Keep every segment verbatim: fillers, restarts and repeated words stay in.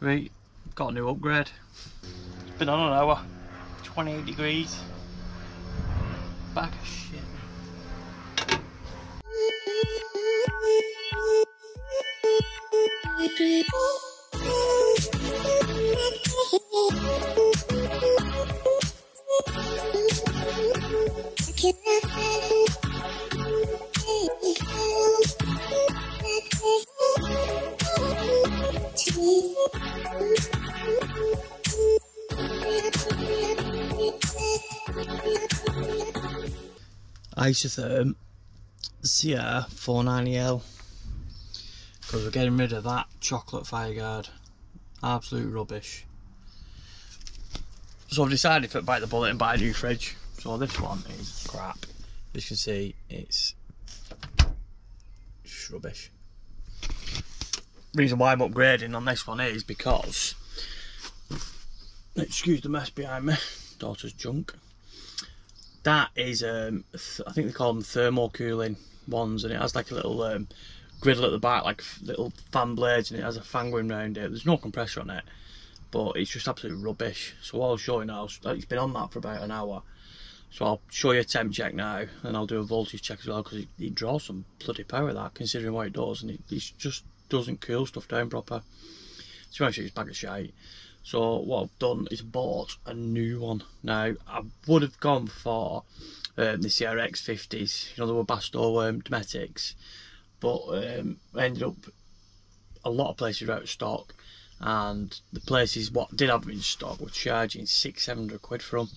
Right, got a new upgrade. It's been on an hour, twenty-eight degrees. Bag of shit. Isotherm C R four ninety L, because we're getting rid of that chocolate fireguard. Absolute rubbish. So I've decided to bite the bullet and buy a new fridge. So this one is crap. As you can see, it's rubbish. Reason why I'm upgrading on this one is because, excuse the mess behind me, daughter's junk. That is, um, th I think they call them thermal cooling ones, and it has like a little um, griddle at the back, like little fan blades, and it has a fan going round it. There's no compressor on it, but it's just absolute rubbish. So I'll show you now. It's been on that for about an hour, so I'll show you a temp check now, and I'll do a voltage check as well, because it, it draws some bloody power, that, considering what it does, and it, it just doesn't cool stuff down proper. So actually it's a bag of shite. So what I've done is bought a new one. Now I would have gone for um, the C R X fifties, you know, the Webasto um, Dometics, but um, I ended up a lot of places out of stock, and the places what did have in stock were charging six, seven hundred quid from,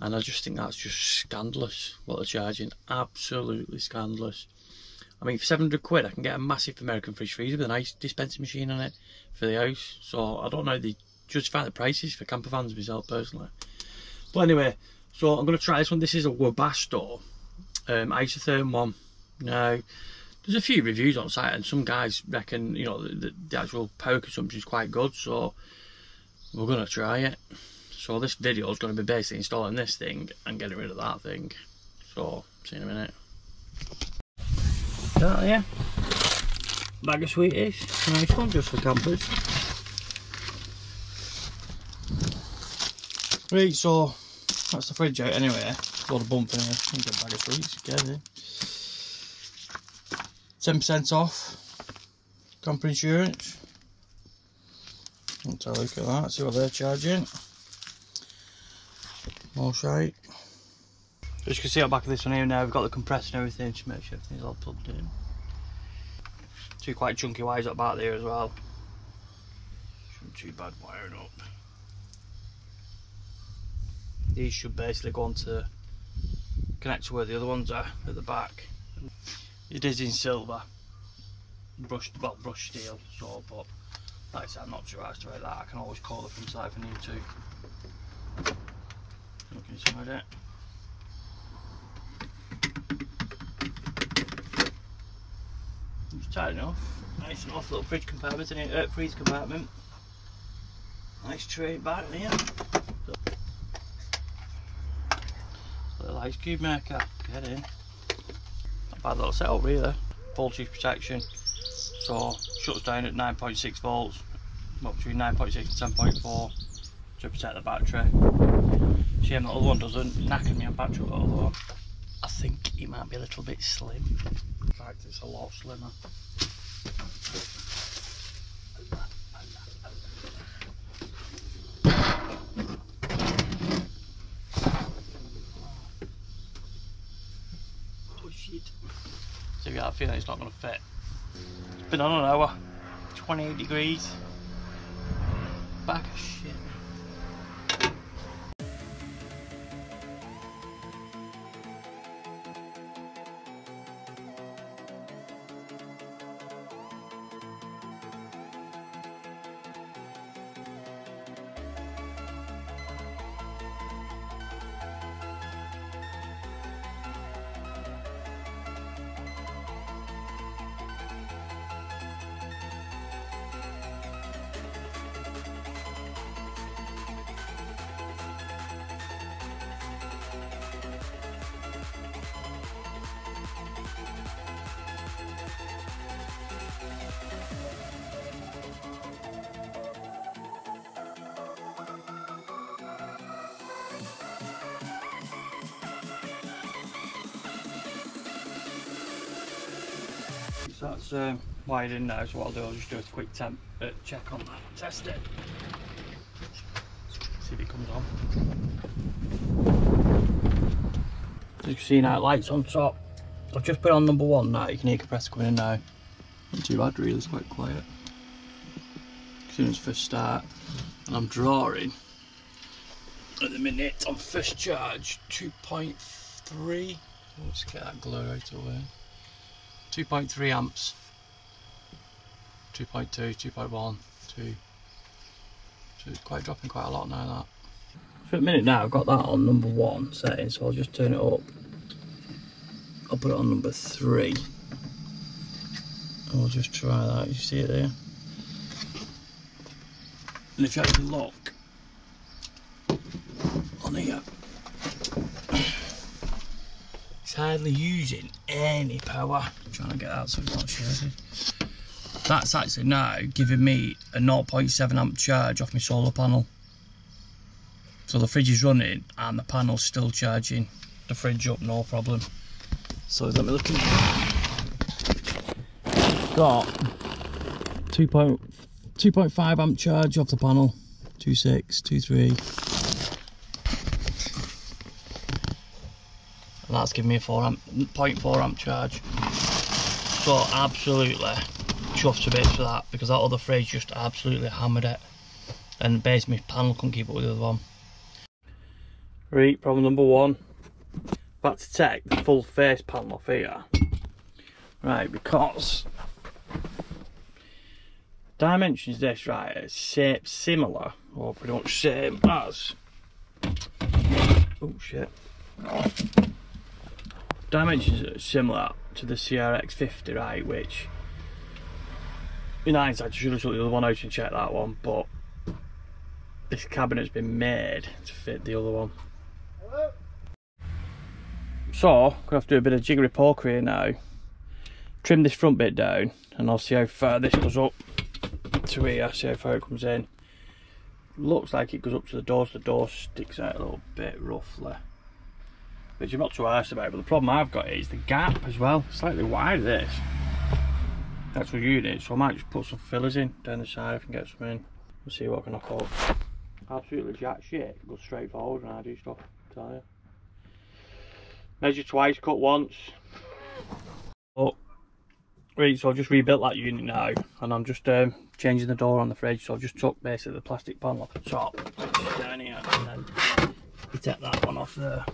and I just think that's just scandalous what they're charging. Absolutely scandalous. I mean, for seven hundred quid, I can get a massive American fridge freezer with an ice dispensing machine on it for the house. So I don't know the justify the prices for camper vans myself personally. But anyway, so I'm going to try this one. This is a Webasto um, Isotherm one. Now, there's a few reviews on site, and some guys reckon, you know, the, the actual power consumption is quite good. So we're going to try it. So this video is going to be basically installing this thing and getting rid of that thing. So see you in a minute. That yeah, bag of sweeties, nice one, just for campers. Right, so that's the fridge out anyway. A lot of bump in here. You get a bag of sweets, get it. ten percent off camper insurance. Let's have a look at that, see what they're charging. More shite. As you can see, on the back of this one here now, we've got the compressor and everything to make sure everything's all plugged in. Two quite chunky wires up back there as well. Shouldn't be too bad wiring up. These should basically go on to connect to where the other ones are at the back. It is in silver, brushed, well, brushed steel, so, but like I said, I'm not too arsed about that. I can always call it from the side if I need to. Look inside it. Tight enough, nice enough little fridge compartment in it, uh, freezer compartment. Nice tray back there. Little ice cube maker, get in. Not bad little setup really. Voltage protection, so shuts down at nine point six volts, well, between nine point six and ten point four to protect the battery. Shame that other one doesn't, knacking me on battery, although I think it might be a little bit slim. In fact, it's a lot slimmer. Oh shit. So you got a feeling it's not going to fit. It's been on an hour, twenty-eight degrees. Bag of shit. So that's um, wired in now, so what I'll do, I'll just do a quick temp uh, check on that, test it, see if it comes on. As you can see now, lights on top. I've just put on number one now, you can hear compressor coming in now. Not too bad really, it's quite quiet. As soon as first start, and I'm drawing at the minute on first charge two point three. Let's get that glow right away. two point three amps, two point two, two point one, two. So it's quite dropping quite a lot now, that. For a minute now, I've got that on number one setting, so I'll just turn it up. I'll put it on number three. I'll just try that, you see it there? And if you actually look on here, it's hardly using any power. I'm trying to get out so it's not shaded. That's actually now giving me a zero point seven amp charge off my solar panel. So the fridge is running and the panel's still charging the fridge up, no problem. So let me look in. Got two point five amp charge off the panel. two point six, two point three. And that's giving me a four amp, zero point four amp charge. So absolutely chuffed to bits for that, because that other fridge just absolutely hammered it. And basically my panel couldn't keep up with the other one. Right, problem number one. Back to take the full face panel off here. Right, because dimensions this right is shape similar, or pretty much same as, oh shit. Dimensions are similar to the C R X fifty, right, which in hindsight I should have took the other one out and checked that one, but this cabinet's been made to fit the other one. Hello? So I'm going to have to do a bit of jiggery pokery here now, trim this front bit down, and I'll see how far this goes up to here, see how far it comes in. Looks like it goes up to the door, so the door sticks out a little bit roughly, which I'm not too arsed about, but the problem I've got is the gap as well. Slightly wide this actual unit, so I might just put some fillers in down the side if I can get some in. We'll see what I can knock out. Absolutely jack shit, go straight forward when I do stuff, I tell you. Measure twice, cut once. But, right, so I've just rebuilt that unit now, and I'm just um, changing the door on the fridge, so I've just took basically the plastic panel off the top, down here, and then you take that one off there.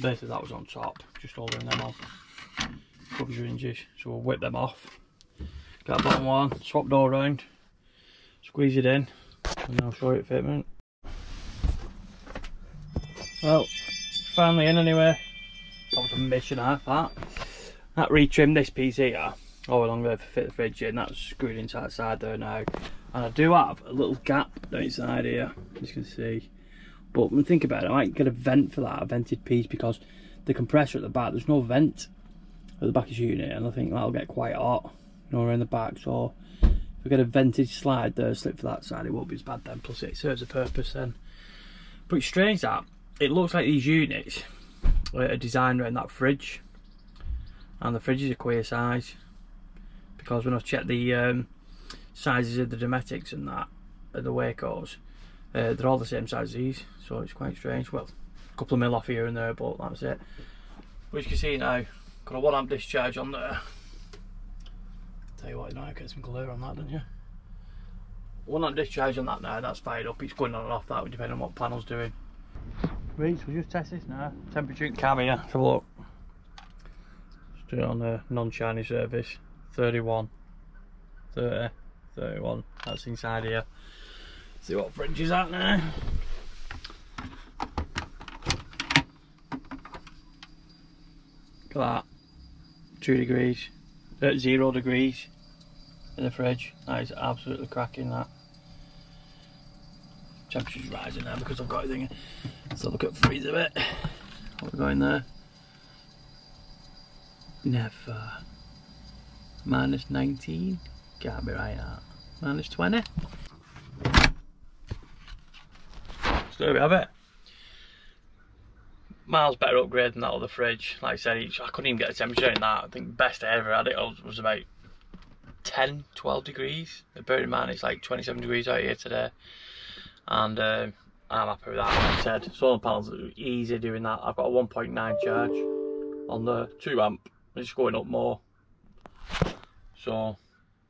Basically that was on top, just holding them off. Covers your hinges, so we'll whip them off. Get a bottom one, swap door round, squeeze it in, and I'll show you the fitment. Well, finally in anyway. That was a mission half that. That retrimmed this piece here, all along there to fit the fridge in. That's screwed into that side there now. And I do have a little gap down inside here, as you can see. But when I think about it, I might get a vent for that, a vented piece, because the compressor at the back, there's no vent at the back of the unit, and I think that'll get quite hot, you know, around the back. So if we get a vented slide there, slip for that side, it won't be as bad then, plus it serves a purpose then. But it's strange that it looks like these units are designed around that fridge, and the fridge is a queer size, because when I've checked the um, sizes of the Dometics and that, of the Wacos, Uh, they're all the same size as these, so it's quite strange. Well, a couple of mil off here and there, but that's it. But as you can see now, got a one amp discharge on there. Tell you what, now get some glare on that, don't you? One amp discharge on that now, that's fired up. It's going on and off that, depending on what the panel's doing. Right, so we'll just test this now. Temperature cam here, have a look. Let's do it on a non-shiny surface. thirty-one, thirty, thirty-one, that's inside here. See what fridge is at now. Look at that. Two degrees. At zero degrees in the fridge. That is absolutely cracking, that. Temperature's rising now because I've got everything. Let's have a look at the freezer bit. What we got in there? Never. Minus nineteen. Can't be right at. Minus twenty. So there we have it. miles better upgrade than that other fridge. Like I said, each, I couldn't even get a temperature in that. I think best I ever had it was about ten, twelve degrees. Bear in mind, it's like twenty-seven degrees out here today. And uh, I'm happy with that. Like I said, solar panels are easy doing that. I've got a one point nine charge on the two amp. It's going up more. So,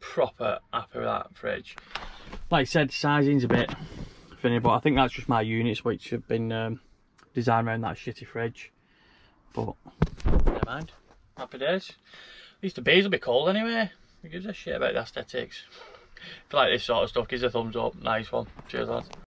proper happy with that fridge. Like I said, sizing's a bit thinny, but I think that's just my units which have been um, designed around that shitty fridge. But, never mind. Happy days. At least the bays will be cold anyway. Who gives a shit about the aesthetics? If you like this sort of stuff, give us a thumbs up. Nice one. Cheers, lads.